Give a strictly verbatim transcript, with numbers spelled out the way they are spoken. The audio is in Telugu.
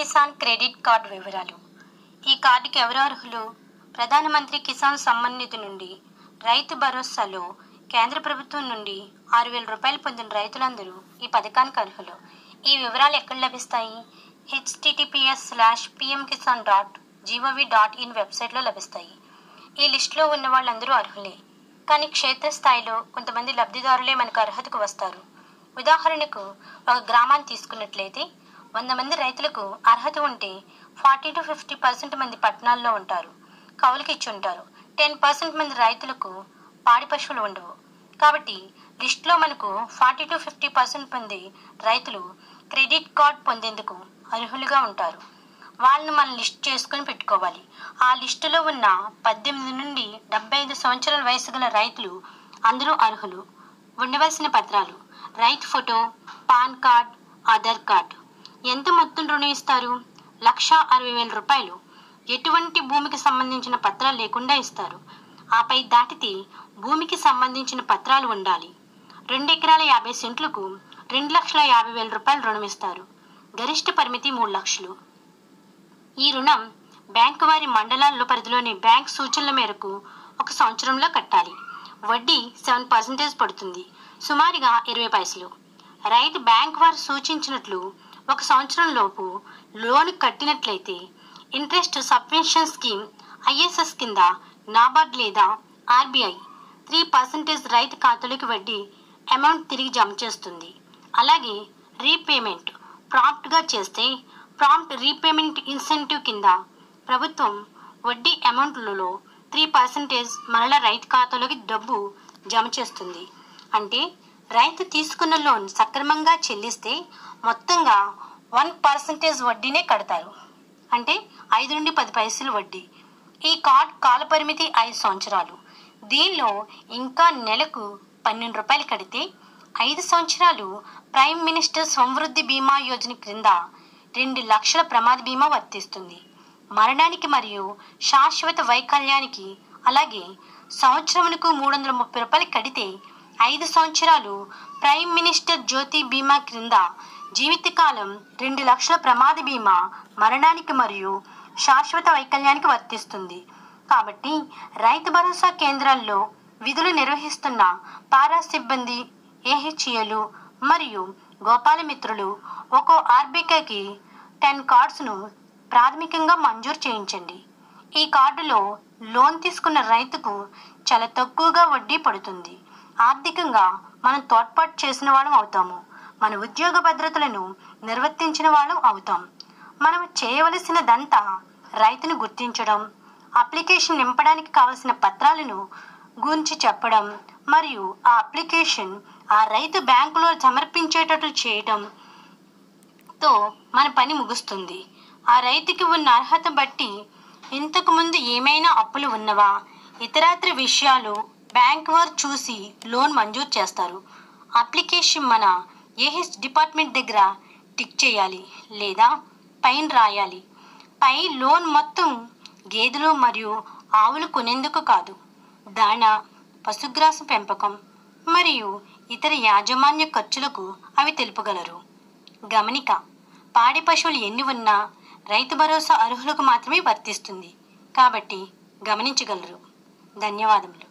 కిసాన్ క్రెడిట్ కార్డ్ వివరాలు। ఈ కార్డుకి ఎవరు అర్హులు? ప్రధానమంత్రి కిసాన్ సమ్మాన్ నిధి నుండి, రైతు భరోసాలో కేంద్ర ప్రభుత్వం నుండి ఆరు వేల రూపాయలు పొందిన రైతులందరూ ఈ పథకానికి అర్హులు। ఈ వివరాలు ఎక్కడ లభిస్తాయి? HTTPS slash PM Kisan dot GOV dot in వెబ్సైట్లో లభిస్తాయి। ఈ లిస్టులో ఉన్న వాళ్ళందరూ అర్హులే, కానీ క్షేత్రస్థాయిలో కొంతమంది లబ్ధిదారులే మనకు అర్హతకు వస్తారు। ఉదాహరణకు ఒక గ్రామాన్ని తీసుకున్నట్లయితే వంద మంది రైతులకు అర్హత ఉంటే ఫార్టీ టు ఫిఫ్టీ పర్సెంట్ మంది పట్టణాల్లో ఉంటారు, కౌలుకి ఇచ్చి ఉంటారు। టెన్ పర్సెంట్ మంది రైతులకు పాడి పశువులు ఉండవు, కాబట్టి లిస్టులో మనకు ఫార్టీ టు ఫిఫ్టీ పర్సెంట్ మంది రైతులు క్రెడిట్ కార్డ్ పొందేందుకు అర్హులుగా ఉంటారు। వాళ్ళని మనం లిస్ట్ చేసుకుని పెట్టుకోవాలి। ఆ లిస్టులో ఉన్న పద్దెనిమిది నుండి డెబ్బై ఐదు సంవత్సరాల వయసు గల రైతులు అందరూ అర్హులు। ఉండవలసిన పత్రాలు: రైతు photo, PAN card, Aadhaar card. ఎంత మొత్తం రుణం ఇస్తారు? లక్ష అరవై వేల రూపాయలు। ఎటువంటి భూమికి సంబంధించిన పత్రాలు లేకుండా ఇస్తారు। ఆపై దాటితే భూమికి సంబంధించిన పత్రాలు ఉండాలి। రెండు ఎకరాల యాభై సెంట్లకు రెండు లక్షల యాభై వేల రూపాయలు రుణం ఇస్తారు। గరిష్ట పరిమితి మూడు లక్షలు। ఈ రుణం బ్యాంకు వారి మండలాల్లో పరిధిలోని బ్యాంక్ సూచనల మేరకు ఒక సంవత్సరంలో కట్టాలి। వడ్డీ సెవెన్ పర్సెంటేజ్ పడుతుంది, సుమారుగా ఇరవై పైసలు। రైతు బ్యాంక్ వారు సూచించినట్లు ఒక సంవత్సరంలోపు లోన్ కట్టినట్లయితే ఇంట్రెస్ట్ సబ్వెన్షన్ స్కీమ్ ఐఎస్ఎస్ కింద నాబార్డ్ లేదా ఆర్బీఐ త్రీ పర్సెంటేజ్ రైతు ఖాతాలకు వడ్డీ అమౌంట్ తిరిగి జమ చేస్తుంది। అలాగే రీపేమెంట్ ప్రాంప్ట్గా చేస్తే ప్రాంప్ట్ రీపేమెంట్ ఇన్సెంటివ్ కింద ప్రభుత్వం వడ్డీ అమౌంట్లలో త్రీ పర్సెంటేజ్ మరల రైతు ఖాతాలోకి డబ్బు జమ చేస్తుంది। అంటే రైతు తీసుకున్న లోన్ సక్రమంగా చెల్లిస్తే మొత్తంగా వన్ పర్సెంటేజ్ వడ్డీనే కడతారు, అంటే ఐదు నుండి పది పైసలు వడ్డీ। ఈ కార్డ్ కాల పరిమితి ఐదు సంవత్సరాలు। దీనిలో ఇంకా నెలకు పన్నెండు రూపాయలు కడితే ఐదు సంవత్సరాలు ప్రైమ్ మినిస్టర్ సమృద్ధి బీమా యోజన క్రింద రెండు లక్షల ప్రమాద బీమా వర్తిస్తుంది। మరణానికి మరియు శాశ్వత వైకల్యానికి అలాగే సంవత్సరమునకు మూడు వందల ముప్పై రూపాయలు కడితే ఐదు సంవత్సరాలు ప్రైమ్ మినిస్టర్ జ్యోతి బీమా క్రింద జీవితకాలం రెండు లక్షల ప్రమాద బీమా మరణానికి మరియు శాశ్వత వైకల్యానికి వర్తిస్తుంది। కాబట్టి రైతు భరోసా కేంద్రాల్లో విధులు నిర్వహిస్తున్న పారా సిబ్బంది, ఏహెచ్ఏలు మరియు గోపాల మిత్రులు ఒక్కో ఆర్బీకేకి టెన్ కార్డ్స్ను ప్రాథమికంగా మంజూరు చేయించండి। ఈ కార్డులో లోన్ తీసుకున్న రైతుకు చాలా తక్కువగా వడ్డీ పడుతుంది। ఆర్థికంగా మనం తోడ్పాటు చేసిన వాళ్ళం అవుతాము, మన ఉద్యోగ భద్రతలను నిర్వర్తించిన వాళ్ళం అవుతాం। మనం చేయవలసినదంతా రైతును గుర్తించడం, అప్లికేషన్ నింపడానికి కావలసిన పత్రాలను గురించి చెప్పడం మరియు ఆ అప్లికేషన్ ఆ రైతు బ్యాంకులో సమర్పించేటట్లు చేయడంతో మన పని ముగుస్తుంది। ఆ రైతుకి ఉన్న అర్హత బట్టి ఇంతకుముందు ఏమైనా అప్పులు ఉన్నవా, ఇతరత్ర విషయాలు బ్యాంకు వారు చూసి లోన్ మంజూరు చేస్తారు। అప్లికేషన్ మన ఏహెచ్ డిపార్ట్మెంట్ దగ్గర టిక్ చేయాలి లేదా పైన రాయాలి। పై లోన్ మొత్తం గేదెలు మరియు ఆవులు కొనేందుకు కాదు, దాణా, పశుగ్రాసం పెంపకం మరియు ఇతర యాజమాన్య ఖర్చులకు అవి తెలుపగలరు। గమనిక: పాడి పశువులు ఎన్ని ఉన్నా రైతు భరోసా అర్హులకు మాత్రమే వర్తిస్తుంది, కాబట్టి గమనించగలరు। ధన్యవాదములు।